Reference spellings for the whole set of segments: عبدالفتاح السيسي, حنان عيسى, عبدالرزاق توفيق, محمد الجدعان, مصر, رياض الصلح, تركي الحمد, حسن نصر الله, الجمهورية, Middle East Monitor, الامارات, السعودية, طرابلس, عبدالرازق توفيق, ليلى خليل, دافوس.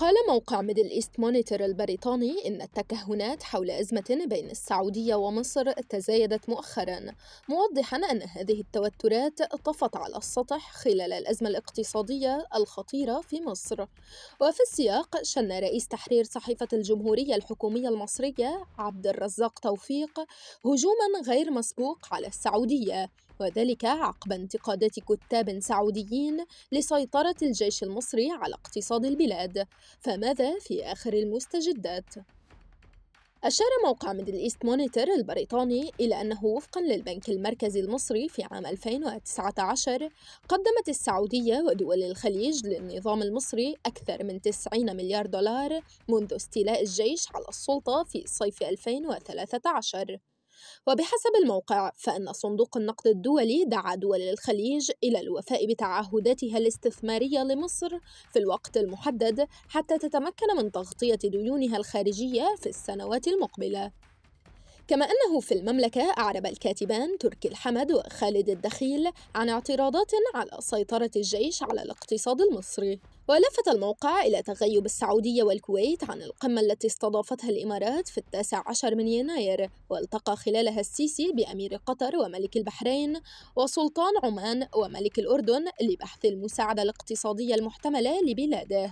قال موقع ميدل إيست مونيتور البريطاني إن التكهنات حول أزمة بين السعودية ومصر تزايدت مؤخرا، موضحا أن هذه التوترات طفت على السطح خلال الأزمة الاقتصادية الخطيرة في مصر. وفي السياق، شن رئيس تحرير صحيفة الجمهورية الحكومية المصرية عبدالرازق توفيق هجوما غير مسبوق على السعودية، وذلك عقب انتقادات كتاب سعوديين لسيطرة الجيش المصري على اقتصاد البلاد. فماذا في آخر المستجدات؟ أشار موقع ميدل إيست مونيتور البريطاني إلى أنه وفقاً للبنك المركزي المصري في عام 2019 قدمت السعودية ودول الخليج للنظام المصري أكثر من 90 مليار دولار منذ استيلاء الجيش على السلطة في صيف 2013. وبحسب الموقع، فإن صندوق النقد الدولي دعا دول الخليج إلى الوفاء بتعهداتها الاستثمارية لمصر في الوقت المحدد حتى تتمكن من تغطية ديونها الخارجية في السنوات المقبلة. كما أنه في المملكة، أعرب الكاتبان تركي الحمد وخالد الدخيل عن اعتراضات على سيطرة الجيش على الاقتصاد المصري. ولفت الموقع إلى تغيب السعودية والكويت عن القمة التي استضافتها الإمارات في 19 من يناير، والتقى خلالها السيسي بأمير قطر وملك البحرين وسلطان عمان وملك الأردن لبحث المساعدة الاقتصادية المحتملة لبلاده.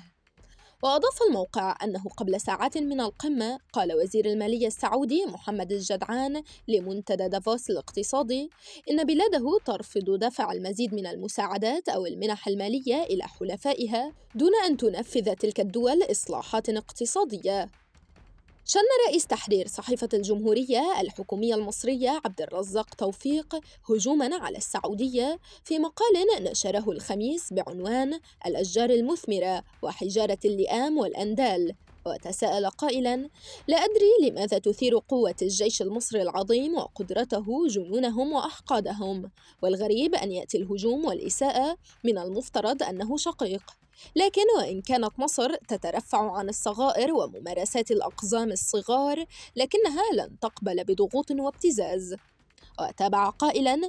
وأضاف الموقع أنه قبل ساعات من القمة، قال وزير المالية السعودي محمد الجدعان لمنتدى دافوس الاقتصادي إن بلاده ترفض دفع المزيد من المساعدات أو المنح المالية إلى حلفائها دون أن تنفذ تلك الدول إصلاحات اقتصادية. شن رئيس تحرير صحيفة الجمهورية الحكومية المصرية عبدالرزاق توفيق هجوماً على السعودية في مقال نشره الخميس بعنوان الأشجار المثمرة وحجارة اللئام والأندال، وتساءل قائلاً: لا أدري لماذا تثير قوة الجيش المصري العظيم وقدرته جنونهم وأحقادهم، والغريب أن يأتي الهجوم والإساءة من المفترض أنه شقيق. لكن وإن كانت مصر تترفع عن الصغائر وممارسات الأقزام الصغار، لكنها لن تقبل بضغوط وابتزاز. وتابع قائلا: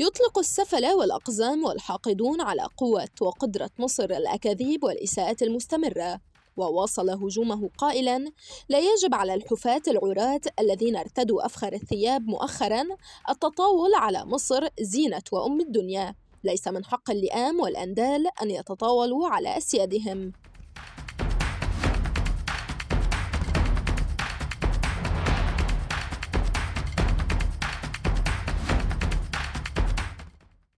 يطلق السفلة والأقزام والحاقدون على قوة وقدرة مصر الأكاذيب والإساءات المستمرة. وواصل هجومه قائلا: لا يجب على الحفاة العراة الذين ارتدوا أفخر الثياب مؤخرا التطاول على مصر زينة وأم الدنيا، ليس من حق اللئام والأندال أن يتطاولوا على أسيادهم.